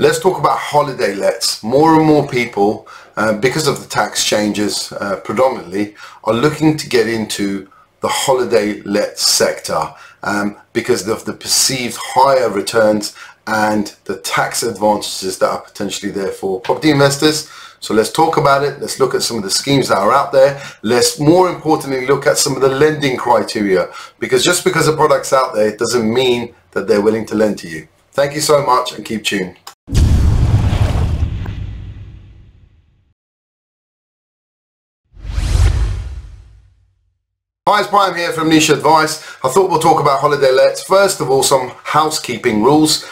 Let's talk about holiday lets. More and more people, because of the tax changes predominantly, are looking to get into the holiday let sector because of the perceived higher returns and the tax advantages that are potentially there for property investors. So let's talk about it. Let's look at some of the schemes that are out there. Let's more importantly look at some of the lending criteria, because just because a product's out there, it doesn't mean that they're willing to lend to you. Thank you so much and keep tuned. Hi, it's Prime here from Niche Advice. I thought we'll talk about holiday lets. First of all, some housekeeping rules.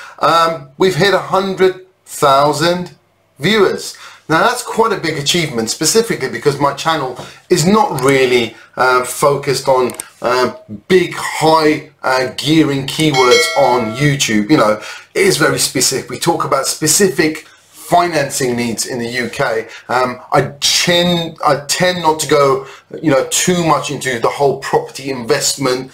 We've hit 100,000 viewers. Now that's quite a big achievement, specifically because my channel is not really focused on big, high gearing keywords on YouTube. You know, it is very specific. We talk about specific financing needs in the UK. I tend not to go, you know, too much into the whole property investment.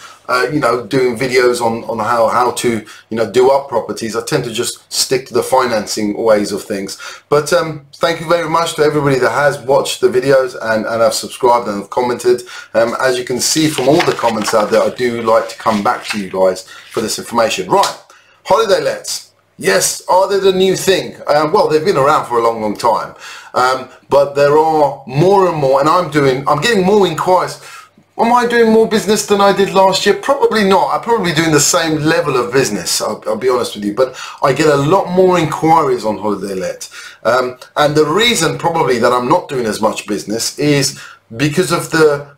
You know, doing videos on how to, you know, do up properties. I tend to just stick to the financing ways of things. But thank you very much to everybody that has watched the videos and have subscribed and have commented. As you can see from all the comments out there, I do like to come back to you guys for this information. Right, holiday lets. Yes, are they the new thing? Well, they've been around for a long, long time. But there are more and more, and I'm getting more inquiries. Am I doing more business than I did last year? Probably not. I'm probably doing the same level of business, I'll be honest with you, but I get a lot more inquiries on holiday let. And the reason probably that I'm not doing as much business is because of the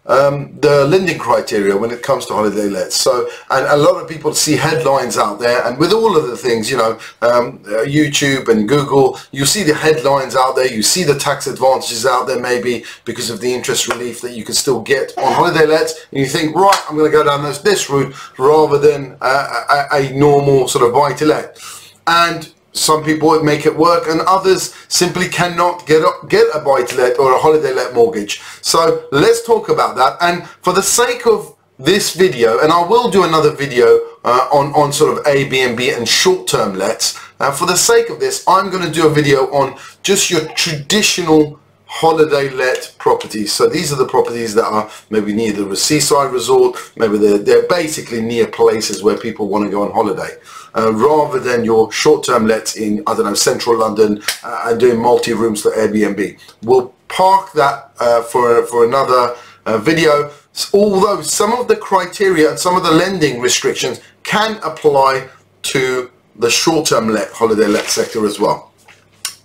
lending criteria when it comes to holiday lets. So, and a lot of people see headlines out there, and with all of the things, you know, YouTube and Google, you see the headlines out there, you see the tax advantages out there, maybe because of the interest relief that you can still get on holiday lets, and you think, right, I'm going to go down this route rather than a normal sort of buy-to-let. And some people make it work, and others simply cannot get a buy-to-let or a holiday let mortgage. So let's talk about that. And for the sake of this video, and I will do another video on sort of Airbnb and short-term lets. For the sake of this, I'm going to do a video on just your traditional holiday let properties. So these are the properties that are maybe near the seaside resort, maybe they're basically near places where people want to go on holiday, rather than your short-term lets in, I don't know, central London and doing multi-rooms for Airbnb. We'll park that for another video, although some of the criteria and some of the lending restrictions can apply to the short-term let holiday let sector as well.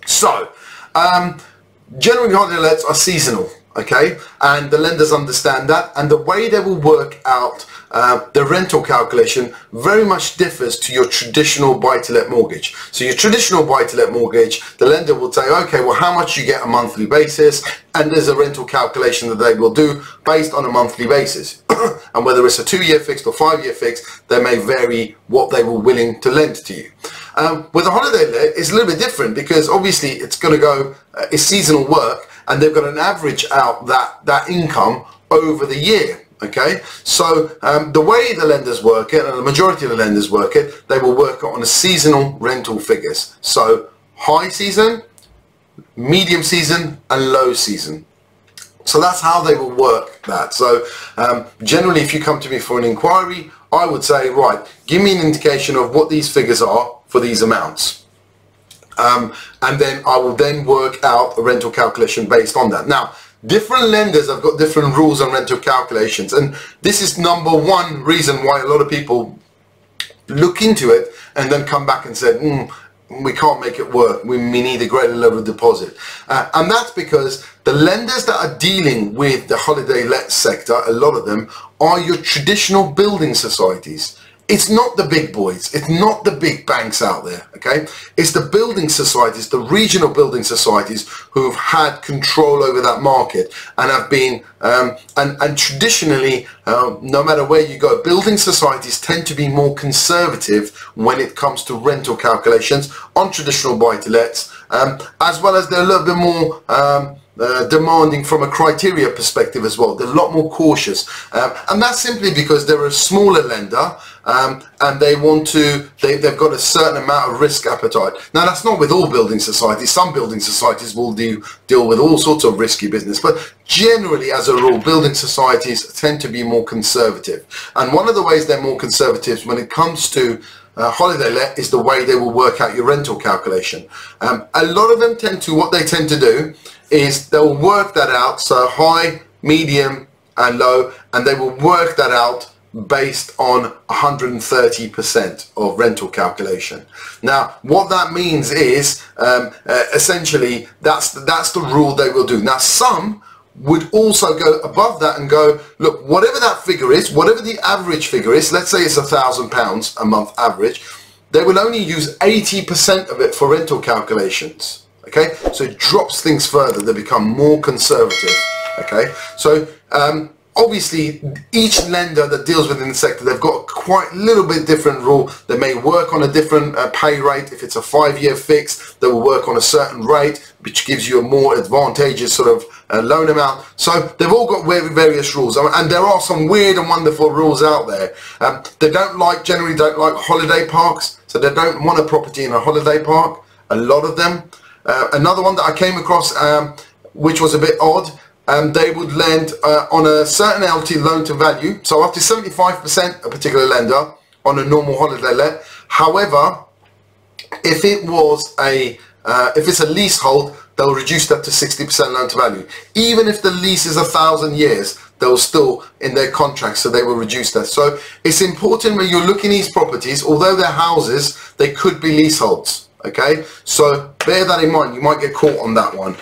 So generally holiday lets are seasonal, okay, and the lenders understand that, and the way they will work out the rental calculation very much differs to your traditional buy-to-let mortgage. So your traditional buy-to-let mortgage, the lender will say, okay, well, how much you get on a monthly basis, and there's a rental calculation that they will do based on a monthly basis. And whether it's a 2-year fixed or 5-year fixed, they may vary what they were willing to lend to you. With a holiday let, it's a little bit different, because obviously it's going to go, it's seasonal work, and they've got an average out that income over the year. Okay, so the way the lenders work it, and the majority of the lenders work it, they will work on the seasonal rental figures. So high season, medium season, and low season. So that's how they will work that. So generally, if you come to me for an inquiry, I would say, right, give me an indication of what these figures are for these amounts. And then I will then work out a rental calculation based on that. Now, different lenders have got different rules on rental calculations, and this is number one reason why a lot of people look into it and then come back and say, we can't make it work, we need a greater level of deposit. And that's because the lenders that are dealing with the holiday let sector, a lot of them, are your traditional building societies. It's not the big boys, it's not the big banks out there, okay? It's the building societies, the regional building societies who've had control over that market and have been, and traditionally, no matter where you go, building societies tend to be more conservative when it comes to rental calculations on traditional buy-to-lets, as well as they're a little bit more demanding from a criteria perspective as well. They're a lot more cautious, and that's simply because they're a smaller lender, and they want to, they've got a certain amount of risk appetite. Now, that's not with all building societies. Some building societies will deal with all sorts of risky business, but generally, as a rule, building societies tend to be more conservative. And one of the ways they're more conservative when it comes to holiday let is the way they will work out your rental calculation. A lot of them tend to, what they tend to do is they'll work that out, so high, medium and low, and they will work that out based on 130% of rental calculation. Now, what that means is essentially that's the rule they will do. Now, some would also go above that and go, look, whatever that figure is, whatever the average figure is, let's say it's £1,000 a month average, they will only use 80% of it for rental calculations. Okay, so it drops things further. They become more conservative. Okay, so obviously each lender that deals within the sector, they've got quite a little bit different rule. They may work on a different pay rate. If it's a 5-year fix, they will work on a certain rate, which gives you a more advantageous sort of loan amount. So they've all got various rules, and there are some weird and wonderful rules out there. They generally don't like holiday parks, so they don't want a property in a holiday park, a lot of them. Another one that I came across, which was a bit odd, they would lend on a certain LT, loan to value, so up to 75% a particular lender on a normal holiday let. However, if it was a if it's a leasehold, they'll reduce that to 60% loan to value. Even if the lease is 1,000 years, they'll still in their contract, so they will reduce that. So it's important when you're looking at these properties, although they're houses, they could be leaseholds. Okay, so bear that in mind. You might get caught on that one.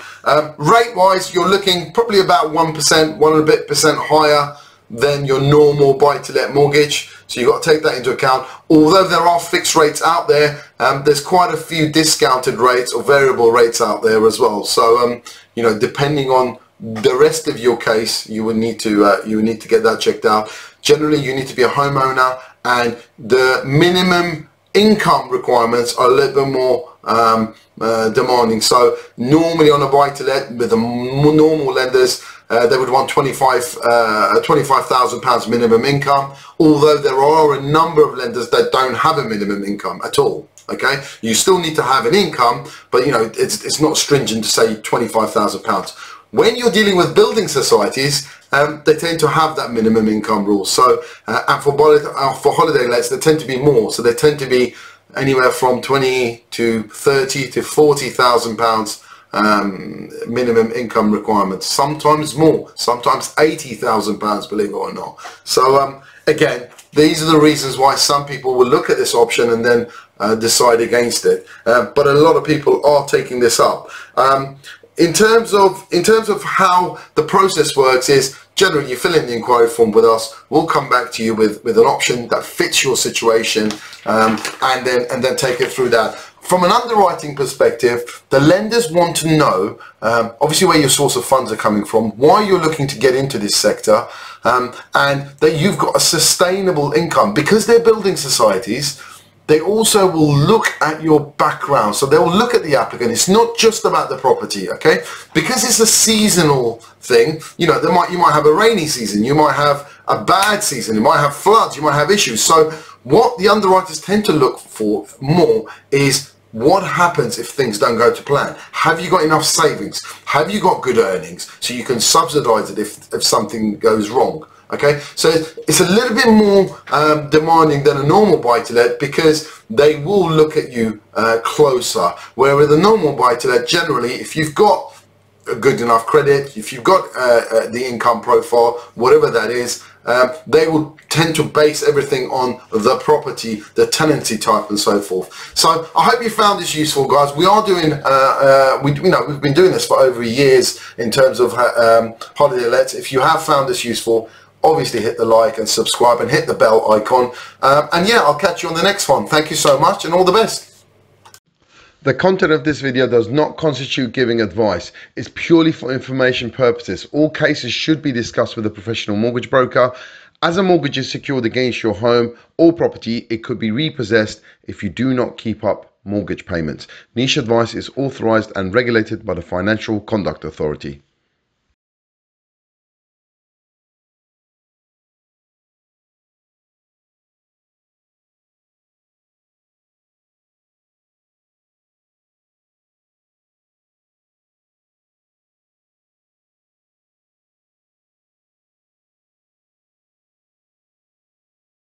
Rate wise, you're looking probably about 1%, 1% higher than your normal buy-to-let mortgage, so you've got to take that into account. Although there are fixed rates out there, there's quite a few discounted rates or variable rates out there as well. So you know, depending on the rest of your case, you would need to get that checked out. Generally, you need to be a homeowner, and the minimum income requirements are a little bit more demanding. So normally on a buy-to-let with the normal lenders, they would want £25,000 minimum income, although there are a number of lenders that don't have a minimum income at all. Okay, you still need to have an income, but you know, it's not stringent to say £25,000. When you're dealing with building societies, they tend to have that minimum income rule. So and for holiday lets, they tend to be more. So they tend to be anywhere from £20,000 to £30,000 to £40,000 minimum income requirements. Sometimes more, sometimes £80,000, believe it or not. So again, these are the reasons why some people will look at this option and then decide against it. But a lot of people are taking this up. In terms of how the process works is, generally you fill in the inquiry form with us. We'll come back to you with an option that fits your situation, and then take it through that. From an underwriting perspective, the lenders want to know obviously where your source of funds are coming from, why you're looking to get into this sector, and that you've got a sustainable income. Because they're building societies, they also will look at your background. So they will look at the applicant. It's not just about the property, okay? Because it's a seasonal thing, you know, you might have a rainy season, you might have a bad season, you might have floods, you might have issues. So what the underwriters tend to look for more is, what happens if things don't go to plan? Have you got enough savings? Have you got good earnings? So you can subsidize it if something goes wrong. Okay, so it's a little bit more demanding than a normal buy-to-let, because they will look at you closer. Whereas a normal buy-to-let, generally, if you've got a good enough credit, if you've got the income profile, whatever that is, they will tend to base everything on the property, the tenancy type and so forth. So I hope you found this useful, guys. We are doing, we've been doing this for over years in terms of holiday lets. If you have found this useful, obviously hit the like and subscribe and hit the bell icon. And yeah, I'll catch you on the next one. Thank you so much and all the best. The content of this video does not constitute giving advice. It's purely for information purposes. All cases should be discussed with a professional mortgage broker. As a mortgage is secured against your home or property, it could be repossessed if you do not keep up mortgage payments. Niche Advice is authorized and regulated by the Financial Conduct Authority.